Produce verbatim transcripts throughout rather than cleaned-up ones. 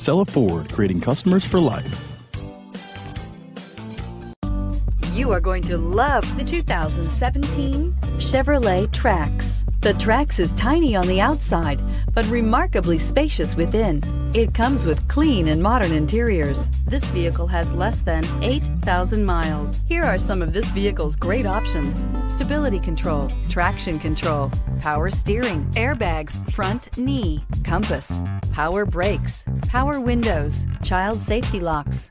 Cella Ford, creating customers for life. You are going to love the two thousand seventeen Chevrolet Trax. The Trax is tiny on the outside, but remarkably spacious within. It comes with clean and modern interiors. This vehicle has less than eight thousand miles. Here are some of this vehicle's great options: stability control, traction control, power steering, airbags, front knee, compass, power brakes, power windows, child safety locks,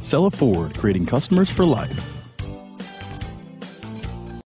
Cella Ford, creating customers for life.